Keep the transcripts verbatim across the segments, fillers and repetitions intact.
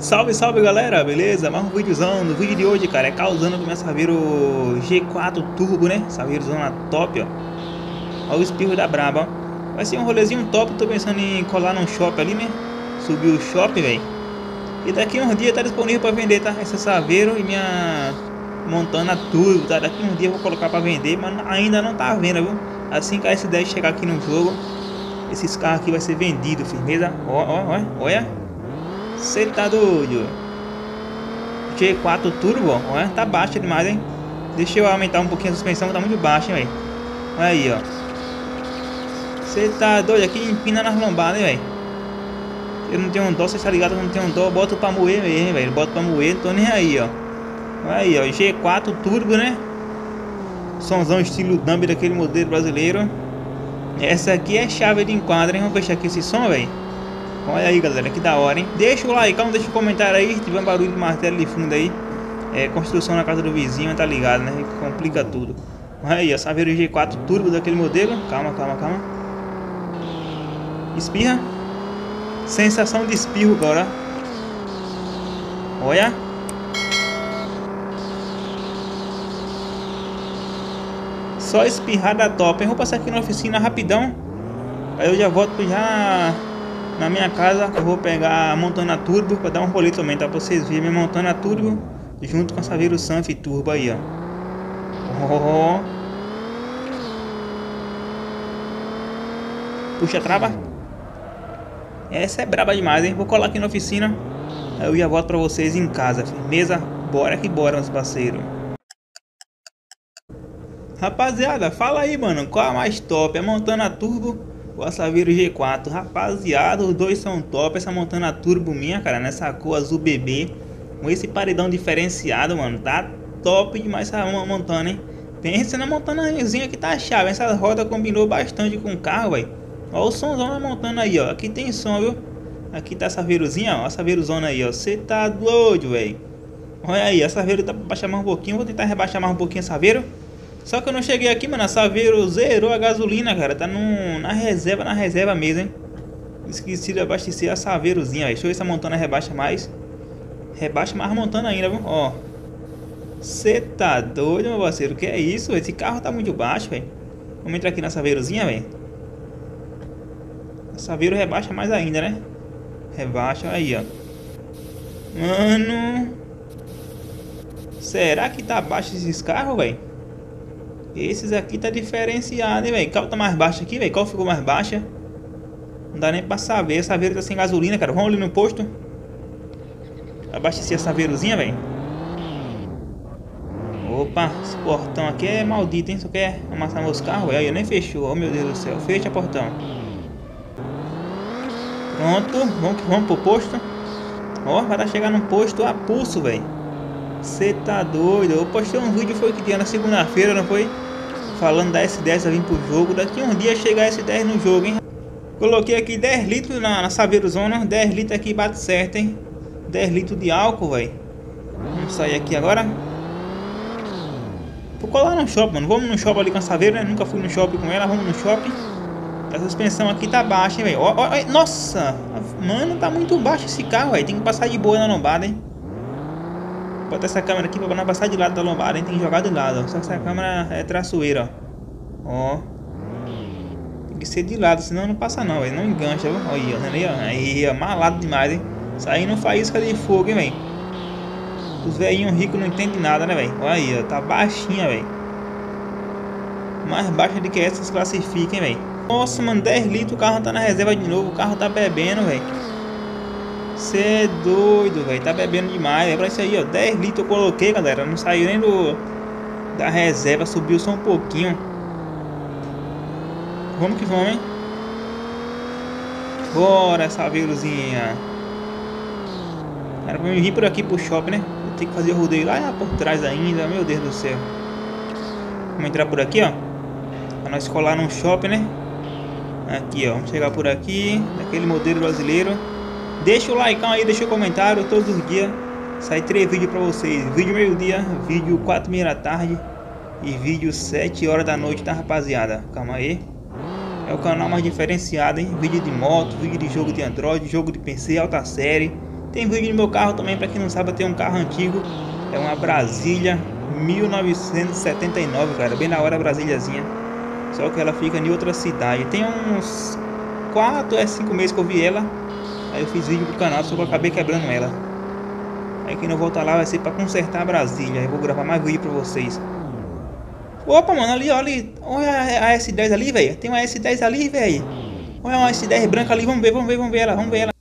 Salve, salve galera, beleza? Mais um videozão. No vídeo de hoje, cara, é causando com a Saveiro G quatro Turbo, né? Saveiro zona top, ó. Olha o espirro da braba, ó. Vai ser um rolezinho top, tô pensando em colar num shopping ali, né? Subir o shopping, velho. E daqui uns dias tá disponível pra vender, tá? Essa Saveiro e minha Montana Turbo, tá? Daqui uns dias eu vou colocar pra vender, mas ainda não tá à venda, viu? Assim que a S dez chegar aqui no jogo, esses carros aqui vai ser vendido, firmeza? Ó, ó, ó, olha. Você tá doido? G quatro Turbo, ó, olha, tá baixa demais, hein? Deixa eu aumentar um pouquinho a suspensão, tá muito baixa, hein, velho? Olha aí, ó. Você tá doido? Aqui empina nas lombadas, velho. Eu não tenho dó, você tá ligado? Eu não tenho dó, boto pra moer mesmo, velho. Boto pra moer, tô nem aí, ó. Olha aí, ó. G quatro Turbo, né? Somzão estilo dumb daquele modelo brasileiro. Essa aqui é chave de enquadro, hein? Vamos fechar aqui esse som, velho. Olha aí, galera, que da hora, hein? Deixa o like, deixa o comentário aí. Se tiver um barulho de martelo de fundo aí, é construção na casa do vizinho, tá ligado, né? Complica tudo. Olha aí, ó, Saveiro G quatro Turbo daquele modelo. Calma, calma, calma. Espirra. Sensação de espirro agora. Olha. Só espirrada top, hein? Vou passar aqui na oficina rapidão. Aí eu já volto já... Na minha casa eu vou pegar a Montana Turbo para dar um rolê também, tá? Pra vocês verem minha Montana Turbo junto com a Saveiro Sanf Turbo aí, ó. Oh. Puxa a trava. Essa é braba demais, hein? Vou colar aqui na oficina. Aí eu já volto pra vocês em casa. Firmeza? Bora que bora, meus parceiros. Rapaziada, fala aí, mano. Qual a mais top? A Montana Turbo? O Saveiro G quatro, rapaziada, os dois são top. Essa Montana Turbo minha, cara, nessa cor azul bebê, com esse paredão diferenciado, mano, tá top demais essa Montana, hein? Pensa na Montanazinha que tá chave. Essa roda combinou bastante com o carro, velho. Ó o somzão da Montana aí, ó. Aqui tem som, viu? Aqui tá a Saveirozinha, ó. A Saveirozona aí, ó. Você tá doido, velho. Olha aí, a Saveiro tá pra baixar mais um pouquinho. Vou tentar rebaixar mais um pouquinho a Saveiro. Só que eu não cheguei aqui, mano. A Saveiro zerou a gasolina, cara. Tá num, na reserva, na reserva mesmo, hein? Esqueci de abastecer a Saveirozinha, ó. Deixa eu ver se a Montana rebaixa mais. Rebaixa mais a Montana ainda, viu? Ó. Cê tá doido, meu parceiro? Que é isso? Esse carro tá muito baixo, velho. Vamos entrar aqui na Saveirozinha, velho. A Saveiro rebaixa mais ainda, né? Rebaixa, aí, ó. Mano. Será que tá baixo esses carros, velho? Esses aqui tá diferenciado, hein, velho? Qual tá mais baixo aqui, velho? Qual ficou mais baixa? Não dá nem pra saber. A Saveiro tá sem gasolina, cara. Vamos ali no posto. Abastecer a Saveirozinha, velho. Opa, esse portão aqui é maldito, hein? Só quer amassar meus carros, velho. Aí, nem fechou. Oh, meu Deus do céu. Fecha, portão. Pronto. Vamos, vamos pro posto. Ó, vai dar chegar no posto a pulso, velho. Você tá doido? Eu postei um vídeo, foi que tinha na segunda-feira, não foi? Falando da S dez a vir pro jogo. Daqui um dia chega a S dez no jogo, hein? Coloquei aqui dez litros na, na Saveirozona. dez litros aqui bate certo, hein? dez litros de álcool, velho. Vamos sair aqui agora. Vou colar no shopping, mano. Vamos no shopping ali com a Saveiro, né? Nunca fui no shopping com ela. Vamos no shopping. A suspensão aqui tá baixa, hein, velho? Ó, ó, ó, nossa! Mano, tá muito baixo esse carro, velho. Tem que passar de boa na lombada, hein? Bota essa câmera aqui pra não passar de lado da lombada, hein? Tem que jogar do lado, ó. Só que essa câmera é traçoeira, ó. Ó. Tem que ser de lado, senão não passa não, velho. Não engancha, viu? Olha aí, ó. Aí, ó. Malado demais, hein? Saindo faísca de fogo, hein, velho? Os velhinhos ricos não entendem nada, né, velho? Olha aí, ó. Tá baixinha, velho. Mais baixa do que essas classifiquem, velho. Nossa, mano. dez litros, o carro tá na reserva de novo. O carro tá bebendo, velho. Você é doido, velho. Tá bebendo demais. É pra isso aí, ó. dez litros eu coloquei, galera. Não saiu nem do da reserva. Subiu só um pouquinho. Vamos que vamos, hein? Bora, Saveirozinha. Era pra eu vir por aqui pro shopping, né? Vou ter que fazer o rodeio lá por trás ainda. Meu Deus do céu. Vamos entrar por aqui, ó. Pra nós colar num shopping, né? Aqui, ó. Vamos chegar por aqui. Daquele modelo brasileiro. Deixa o like aí, deixa o comentário. Todos os dias sai três vídeos pra vocês. Vídeo meio-dia, vídeo quatro e meia da tarde e vídeo sete horas da noite, tá, rapaziada? Calma aí. É o canal mais diferenciado, hein? Vídeo de moto, vídeo de jogo de Android, jogo de P C, alta série. Tem vídeo do meu carro também, para quem não sabe, eu tenho um carro antigo, é uma Brasília mil novecentos e setenta e nove, cara, bem na hora a Brasíliazinha, só que ela fica em outra cidade. Tem uns quatro a cinco meses que eu vi ela, aí eu fiz vídeo pro canal, só que eu acabei quebrando ela. Aí quem não voltar lá vai ser pra consertar a Brasília. Eu vou gravar mais vídeo pra vocês. Opa, mano, ali, olha, olha a S dez ali, velho. Tem uma S dez ali, velho. Olha uma S dez branca ali, vamos ver, vamos ver, vamos ver ela, vamos ver ela.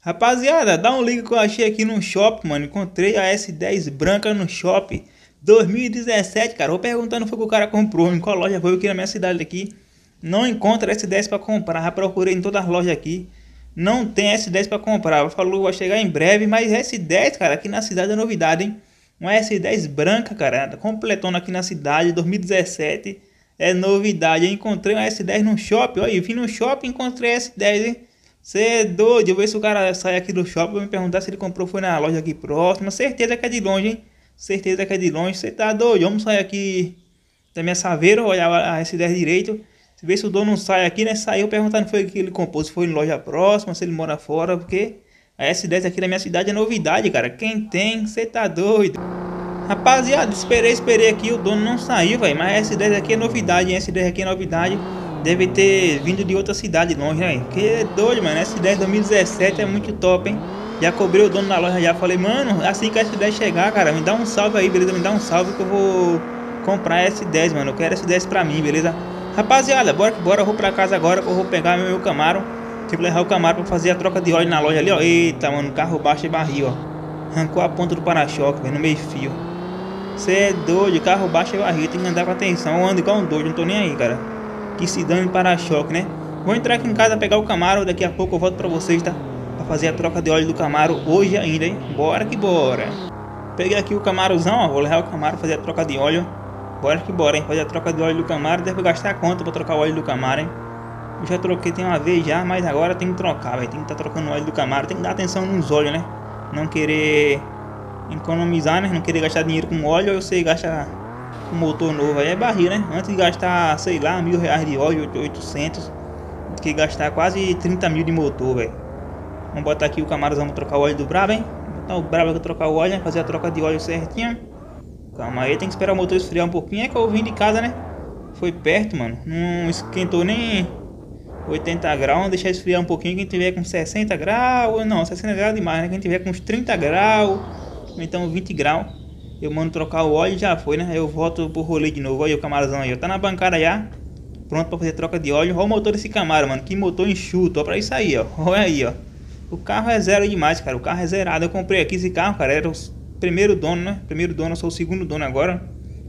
Rapaziada, dá um link que eu achei aqui no shopping, mano. Encontrei a S dez branca no shopping dois mil e dezessete, cara. Vou perguntando foi que o cara comprou, em qual loja foi, aqui na minha cidade daqui. Não encontra S dez pra comprar, já procurei em todas as lojas aqui. Não tem S dez para comprar. Falou, vai chegar em breve. Mas S dez, cara, aqui na cidade é novidade, hein? Uma S dez branca, cara, completando aqui na cidade, dois mil e dezessete. É novidade. Eu encontrei uma S dez no shopping. Olha, eu vim no shopping e encontrei S dez, hein? Você é doido. Eu vou ver se o cara sai aqui do shopping. Vou me perguntar se ele comprou. Foi na loja aqui próxima. Certeza que é de longe, hein? Certeza que é de longe. Você tá doido. Vamos sair aqui da minha Saveiro. Olha a S dez direito. Se vê se o dono não sai aqui, né? Saiu perguntando foi que ele comprou, se foi em loja próxima, se ele mora fora, porque a S dez aqui na minha cidade é novidade, cara. Quem tem, você tá doido. Rapaziada, esperei, esperei aqui, o dono não saiu, velho. Mas a S dez aqui é novidade, a S dez aqui é novidade. Deve ter vindo de outra cidade longe, né? Que é doido, mano. A S dez dois mil e dezessete é muito top, hein? Já cobrei o dono da loja, já falei, mano, assim que a S dez chegar, cara, me dá um salve aí, beleza? Me dá um salve que eu vou comprar a S dez, mano. Eu quero a S dez pra mim, beleza? Rapaziada, bora que bora, eu vou pra casa agora que eu vou pegar meu Camaro. Tipo, levar o Camaro pra fazer a troca de óleo na loja ali, ó. Eita, mano, carro baixo e barril, ó. Arrancou a ponta do para-choque, velho, no meio fio. Você é doido, carro baixo e barril, tem que andar com atenção. Eu ando igual um doido, não tô nem aí, cara. Que se dane para-choque, né? Vou entrar aqui em casa, pegar o Camaro, daqui a pouco eu volto pra vocês, tá? Pra fazer a troca de óleo do Camaro hoje ainda, hein? Bora que bora. Peguei aqui o Camarozão, ó. Vou levar o Camaro, fazer a troca de óleo. Bora que bora, hein? Fazer a troca do óleo do Camaro. Deve gastar quanto pra trocar o óleo do Camaro, hein? Eu já troquei tem uma vez já, mas agora tem que trocar, velho. Tem que estar tá trocando o óleo do Camaro. Tem que dar atenção nos óleos, né? Não querer economizar, né? Não querer gastar dinheiro com óleo. Ou você gasta com motor novo, aí é barril, né? Antes de gastar, sei lá, mil reais de óleo, oitocentos. Tem que gastar quase trinta mil de motor, velho. Vamos botar aqui o Camaro, vamos trocar o óleo do Brava, hein? Botar o Brava pra trocar o óleo, hein? Fazer a troca de óleo certinho. Calma aí, tem que esperar o motor esfriar um pouquinho. É que eu vim de casa, né? Foi perto, mano. Não esquentou nem oitenta graus. Vamos deixar esfriar um pouquinho. Quem tiver com sessenta graus... Não, sessenta graus é demais, né? Quem tiver com uns trinta graus... Então vinte graus. Eu mando trocar o óleo e já foi, né? Eu volto pro rolê de novo. Olha o Camarozão aí. Tá na bancada já. Pronto pra fazer troca de óleo. Olha o motor desse Camaro, mano. Que motor enxuto. Olha pra isso aí, ó. Olha aí, ó. O carro é zero demais, cara. O carro é zerado. Eu comprei aqui esse carro, cara. Era os... primeiro dono, né? Primeiro dono, eu sou o segundo dono agora.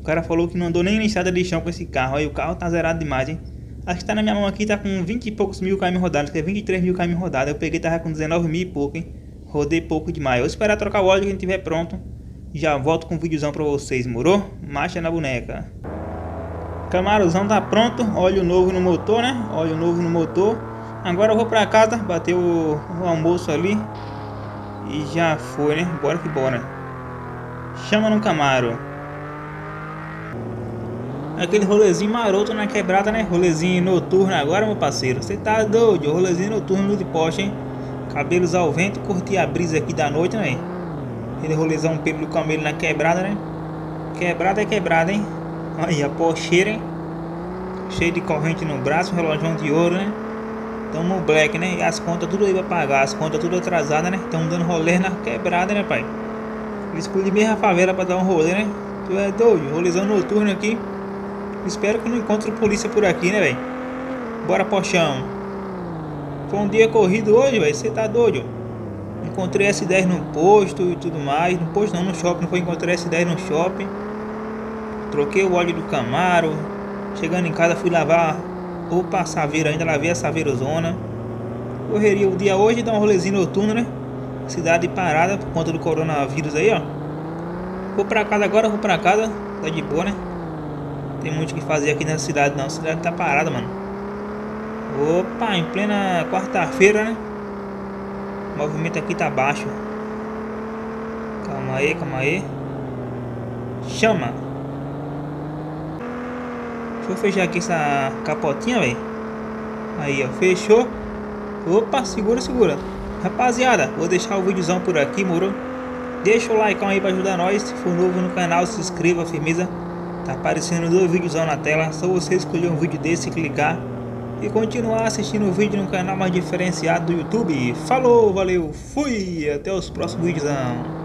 O cara falou que não andou nem lixada de chão com esse carro. Aí o carro tá zerado demais, hein? Acho que tá na minha mão aqui, tá com vinte e poucos mil km rodados. Que é vinte e três mil km rodados. Eu peguei, tava com dezenove mil e pouco, hein? Rodei pouco demais. Eu vou esperar trocar o óleo que a gente tiver pronto. Já volto com um videozão pra vocês, morou? Marcha na boneca. Camarozão tá pronto. Óleo novo no motor, né? Óleo novo no motor. Agora eu vou pra casa, bater o, o almoço ali. E já foi, né? Bora que bora. Chama no Camaro. Aquele rolezinho maroto na quebrada, né? Rolezinho noturno agora, meu parceiro. Você tá doido? Rolezinho noturno de Porsche, hein? Cabelos ao vento, curti a brisa aqui da noite, né? Aquele rolezão pelo camelo na quebrada, né? Quebrada é quebrada, hein? Aí a Porscheira, hein? Cheio de corrente no braço, um relógio de ouro, né? Tamo black, né? E as contas tudo aí pra pagar. As contas tudo atrasadas, né? Tamo dando rolê na quebrada, né, pai? Escolhi mesmo a favela pra dar um rolê, né? Tu é doido, rolezão noturno aqui. Espero que não encontre polícia por aqui, né, velho? Bora, Porchão. Foi um dia corrido hoje, velho. Você tá doido? Encontrei S dez no posto e tudo mais. No posto não, no shopping. Não foi, encontrei S dez no shopping. Troquei o óleo do Camaro. Chegando em casa, fui lavar. Opa, a Saveiro ainda. Lavei a Saveirozona. Correria o dia hoje e dar um rolezinho noturno, né? Cidade parada por conta do coronavírus aí, ó. Vou pra casa agora, vou pra casa. Tá de boa, né? Tem muito o que fazer aqui na cidade, não. A cidade tá parada, mano. Opa, em plena quarta-feira, né? O movimento aqui tá baixo. Calma aí, calma aí. Chama. Deixa eu fechar aqui essa capotinha, velho. Aí, ó, fechou. Opa, segura, segura. Rapaziada, vou deixar o videozão por aqui, moro? Deixa o like aí pra ajudar nós. Se for novo no canal, se inscreva, firmeza. Tá aparecendo dois videozão na tela. Só você escolher um vídeo desse, clicar e continuar assistindo o vídeo no canal mais diferenciado do YouTube. Falou, valeu, fui. Até os próximos videozão.